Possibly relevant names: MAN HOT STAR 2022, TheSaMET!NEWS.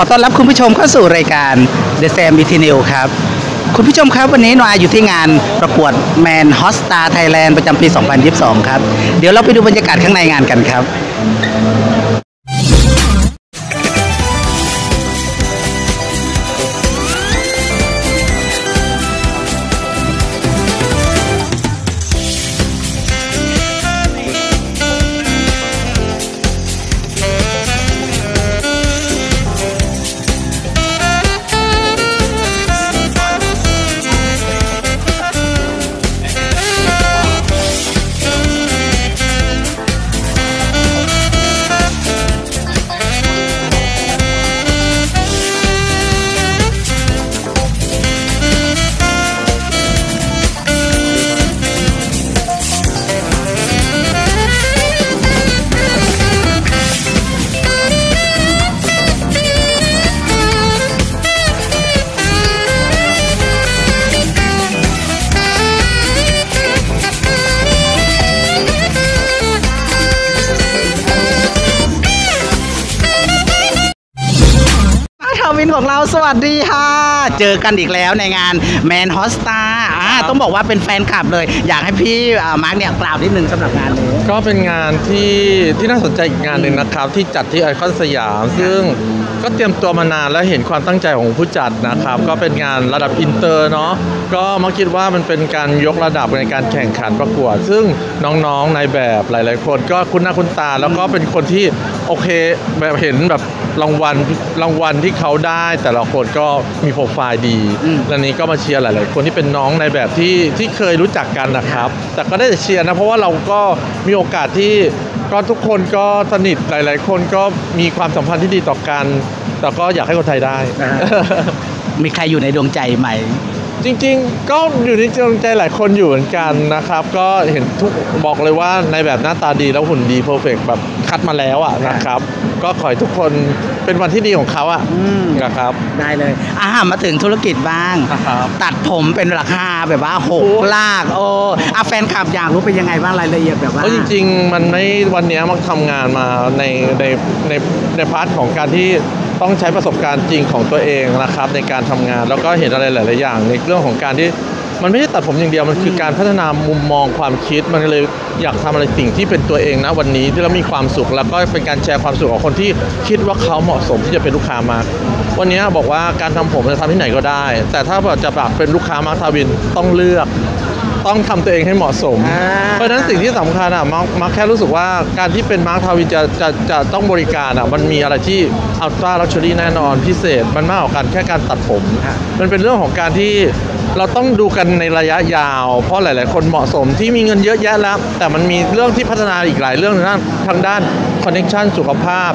อต้อนรับคุณผู้ชมเข้าสู่รายการ TheSaMET!NEWS ครับคุณผู้ชมครับวันนี้นวาอยู่ที่งานประกวด MAN HOT STAR Thailand ประจำปี 2022 ครับเดี๋ยวเราไปดูบรรยากาศข้างในงานกันครับวินของเราสวัสดีค่ะเจอกันอีกแล้วในงาน MAN HOT STAR ต้องบอกว่าเป็นแฟนคลับเลยอยากให้พี่มาร์คเนี่ยกล่าวนิดนึงสำหรับงานนี้ก็เป็นงานที่น่าสนใจอีกงานหนึ่งนะครับที่จัดที่ไอคอนสยามซึ่งก็เตรียมตัวมานานแล้วเห็นความตั้งใจของผู้จัดนะครับก็เป็นงานระดับอินเตอร์เนาะก็มาคิดว่ามันเป็นการยกระดับในการแข่งขันประกวดซึ่งน้องๆในแบบหลายๆคนก็คุ้นหน้าคุ้นตาแล้วก็เป็นคนที่โอเคแบบเห็นแบบรางวัลที่เขาได้แต่ละคนก็มีโปรไฟล์ดีและนี้ก็มาเชียร์หลายๆคนที่เป็นน้องในแบบที่เคยรู้จักกันนะครับแต่ก็ได้แต่เชียร์นะเพราะว่าเราก็มีโอกาสที่ก็ทุกคนก็สนิทหลายๆคนก็มีความสัมพันธ์ที่ดีต่อกันแต่ก็อยากให้คนไทยได้มีใครอยู่ในดวงใจไหมจริงๆก็อยู่ในดวงใจหลายคนอยู่เหมือนกันนะครับก็เห็นทุกบอกเลยว่าในแบบหน้าตาดีแล้วหุ่นดีเพอร์เฟกต์แบบคัดมาแล้วอ่ะนะครับก็ขอให้ทุกคนเป็นวันที่ดีของเขาอ่ะนะครับได้เลยมาถึงธุรกิจบ้างตัดผมเป็นราคาแบบว่า6ลากโอ้แฟนคลับอยากรู้เป็นยังไงบ้างรายละเอียดแบบว่าจริงๆมันไม่วันนี้มันทำงานมาในพาร์ทของการที่ต้องใช้ประสบการณ์จริงของตัวเองนะครับในการทำงานแล้วก็เห็นอะไรหลายๆอย่างในเรื่องของการที่มันไม่ได้ตัดผมอย่างเดียวมันคือการพัฒนามุมมองความคิดมันเลยอยากทำอะไรสิ่งที่เป็นตัวเองนะวันนี้ที่เรามีความสุขแล้วก็เป็นการแชร์ความสุขของคนที่คิดว่าเขาเหมาะสมที่จะเป็นลูกค้ามากวันนี้บอกว่าการทำผมจะทำที่ไหนก็ได้แต่ถ้าจะปรับเป็นลูกค้ามาทาวินต้องเลือกต้องทำตัวเองให้เหมาะสมเพราะฉะนั้นสิ่งที่สำคัญอะมาร์คแค่รู้สึกว่าการที่เป็นมาร์คทาวินจะต้องบริการอะมันมีอะไรที่อัลตร้าลักชัวรี่แน่นอนพิเศษมันมากกว่ากันแค่การตัดผมมันเป็นเรื่องของการที่เราต้องดูกันในระยะยาวเพราะหลายๆคนเหมาะสมที่มีเงินเยอะแยะแล้วแต่มันมีเรื่องที่พัฒนาอีกหลายเรื่องทางด้านคอนเนคชั่นสุขภาพ